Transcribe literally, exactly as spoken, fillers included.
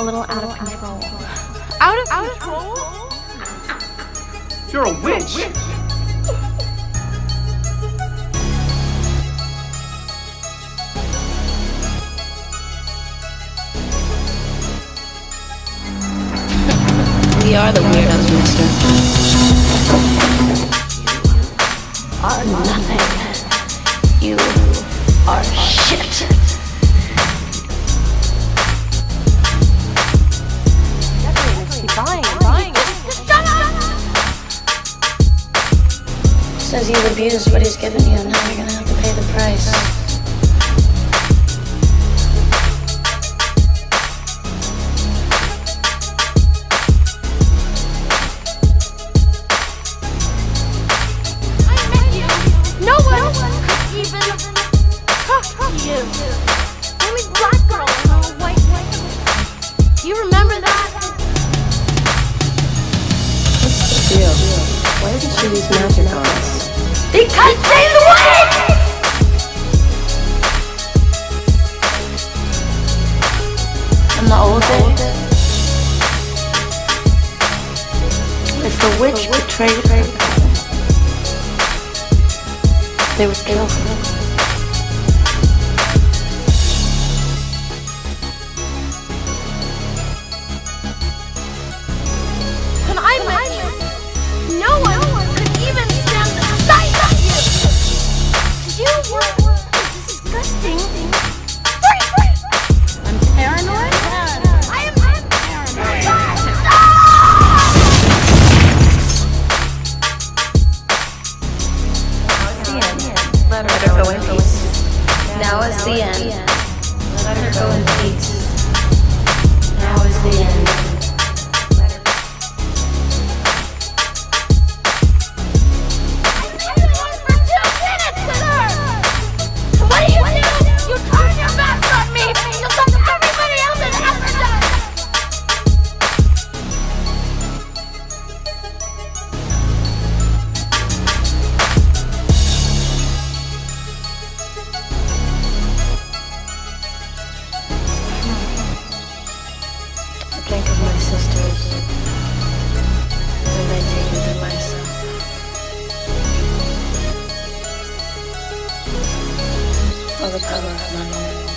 a little out of control. Out of out control? control? You're a witch! You're a witch. We are the weirdos, mister. You are nothing. You are shit. Definitely buying, buying it. Shut up! Says you've abused what he's given you, and now you're gonna have to pay the price. You remember that? What's the deal? Why did she use magic on us? Because they win! I'm the older. If the witch betrayed her, they would kill her. Let her go in peace. Now is the end. Let her go in peace. Now is the end. I've been alone for two minutes with her! What do you do? You turn your back on me! You talk to everybody else in Africa! Think of my sisters, and I take it to myself. All the power of my mind.